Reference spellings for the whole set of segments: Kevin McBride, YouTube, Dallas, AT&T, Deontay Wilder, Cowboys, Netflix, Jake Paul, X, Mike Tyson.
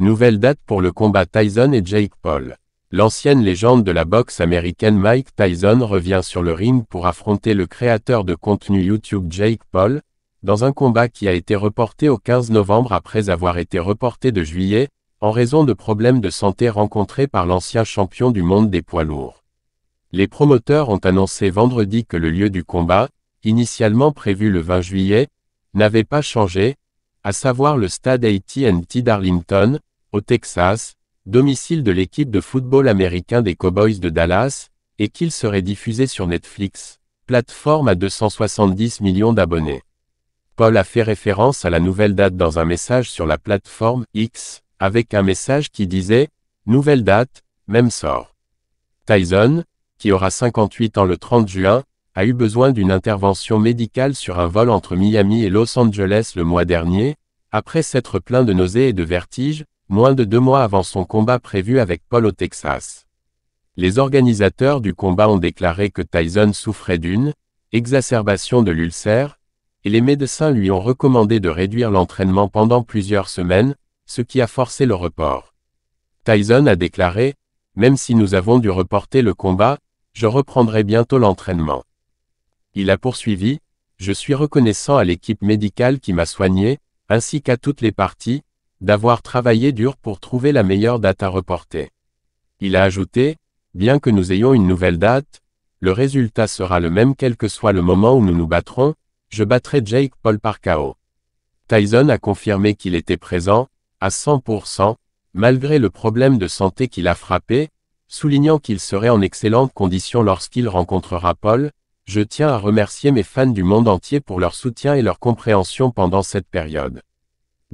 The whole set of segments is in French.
Nouvelle date pour le combat Tyson et Jake Paul. L'ancienne légende de la boxe américaine Mike Tyson revient sur le ring pour affronter le créateur de contenu YouTube Jake Paul, dans un combat qui a été reporté au 15 novembre après avoir été reporté de juillet, en raison de problèmes de santé rencontrés par l'ancien champion du monde des poids lourds. Les promoteurs ont annoncé vendredi que le lieu du combat, initialement prévu le 20 juillet, n'avait pas changé, à savoir le stade AT&T d'Arlington, au Texas, domicile de l'équipe de football américain des Cowboys de Dallas, et qu'il serait diffusé sur Netflix, plateforme à 270 millions d'abonnés. Paul a fait référence à la nouvelle date dans un message sur la plateforme X, avec un message qui disait « Nouvelle date, même sort ». Tyson, qui aura 58 ans le 30 juin, a eu besoin d'une intervention médicale sur un vol entre Miami et Los Angeles le mois dernier, après s'être plaint de nausées et de vertiges, moins de 2 mois avant son combat prévu avec Paul au Texas. Les organisateurs du combat ont déclaré que Tyson souffrait d'une exacerbation de l'ulcère, et les médecins lui ont recommandé de réduire l'entraînement pendant plusieurs semaines, ce qui a forcé le report. Tyson a déclaré « Même si nous avons dû reporter le combat, je reprendrai bientôt l'entraînement ». Il a poursuivi « Je suis reconnaissant à l'équipe médicale qui m'a soigné, ainsi qu'à toutes les parties, d'avoir travaillé dur pour trouver la meilleure date à reporter. » Il a ajouté « Bien que nous ayons une nouvelle date, le résultat sera le même quel que soit le moment où nous nous battrons, je battrai Jake Paul par KO. » Tyson a confirmé qu'il était présent, à 100%, malgré le problème de santé qui l'a frappé, soulignant qu'il serait en excellente condition lorsqu'il rencontrera Paul. « Je tiens à remercier mes fans du monde entier pour leur soutien et leur compréhension pendant cette période. »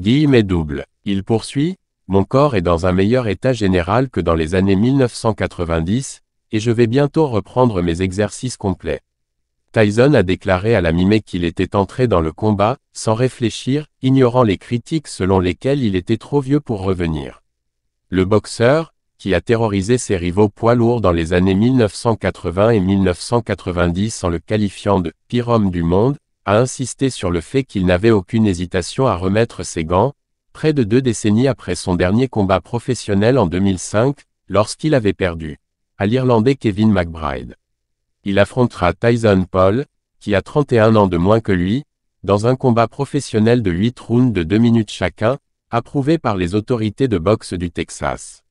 Guillemets double. Il poursuit « Mon corps est dans un meilleur état général que dans les années 1990, et je vais bientôt reprendre mes exercices complets. » Tyson a déclaré à la mi-mai qu'il était entré dans le combat, sans réfléchir, ignorant les critiques selon lesquelles il était trop vieux pour revenir. Le boxeur, qui a terrorisé ses rivaux poids lourds dans les années 1980 et 1990 en le qualifiant de « pire homme du monde », a insisté sur le fait qu'il n'avait aucune hésitation à remettre ses gants, près de 2 décennies après son dernier combat professionnel en 2005, lorsqu'il avait perdu à l'Irlandais Kevin McBride. Il affrontera Tyson Paul, qui a 31 ans de moins que lui, dans un combat professionnel de 8 rounds de 2 minutes chacun, approuvé par les autorités de boxe du Texas.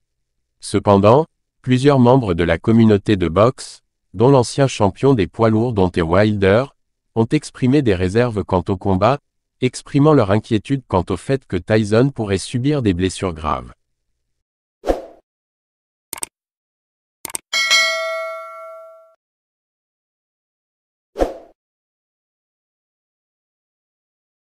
Cependant, plusieurs membres de la communauté de boxe, dont l'ancien champion des poids lourds Deontay Wilder, ont exprimé des réserves quant au combat, exprimant leur inquiétude quant au fait que Tyson pourrait subir des blessures graves.